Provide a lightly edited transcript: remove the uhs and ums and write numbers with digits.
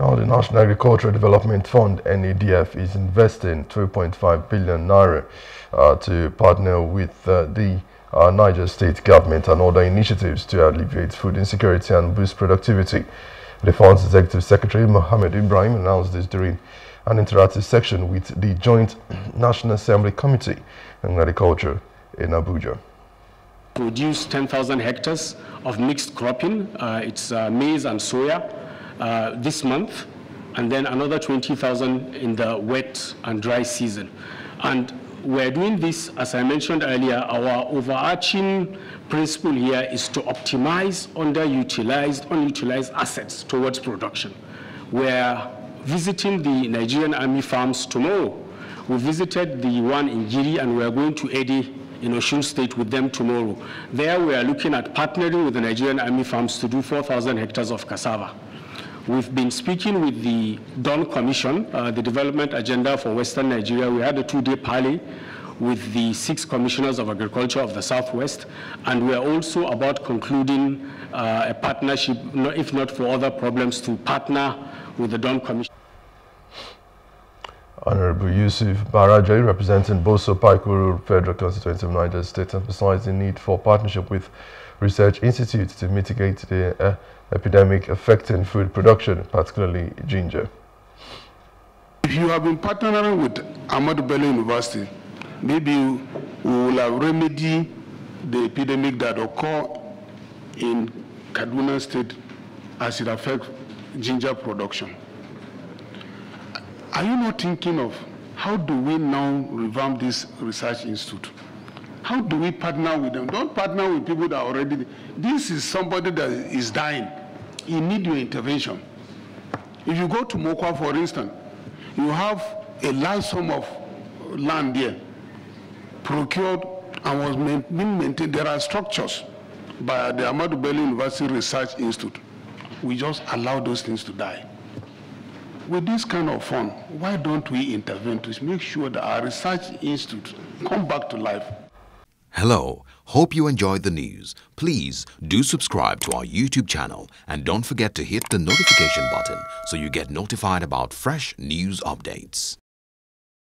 Now, the National Agricultural Development Fund, NADF, is investing 2.5 billion naira to partner with the Niger State government and other initiatives to alleviate food insecurity and boost productivity. The fund's Executive Secretary, Mohammed Ibrahim, announced this during an interactive section with the Joint National Assembly Committee on Agriculture in Abuja. Produce 10,000 hectares of mixed cropping, it's maize and soya, this month, and then another 20,000 in the wet and dry season. And we're doing this, as I mentioned earlier, our overarching principle here is to optimize unutilized assets towards production. We're visiting the Nigerian army farms tomorrow. We visited the one in Giri, and we're going to Eddy in Osun State with them tomorrow. There we are looking at partnering with the Nigerian army farms to do 4,000 hectares of cassava. We've been speaking with the DAWN Commission, the development agenda for Western Nigeria. We had a two-day parley with the 6 commissioners of agriculture of the Southwest, and we're also about concluding a partnership, if not for other problems, to partner with the DAWN Commission. Honorable Yusuf Barajay, representing Boso Paikuru Federal Constituency of Niger State, emphasized the need for partnership with research institutes to mitigate the epidemic affecting food production, particularly ginger. If you have been partnering with Ahmadu Bello University, maybe you will have remedied the epidemic that occurred in Kaduna State as it affects ginger production. Are you not thinking of how do we now revamp this research institute? How do we partner with them? Don't partner with people that already... This is somebody that is dying. You need your intervention. If you go to Mokwa, for instance, you have a large sum of land there, procured and was maintained. There are structures by the Ahmadu Bello University Research Institute. We just allow those things to die. With this kind of fund, why don't we intervene to make sure that our research institutes come back to life? Hello, hope you enjoyed the news. Please do subscribe to our YouTube channel and don't forget to hit the notification button so you get notified about fresh news updates.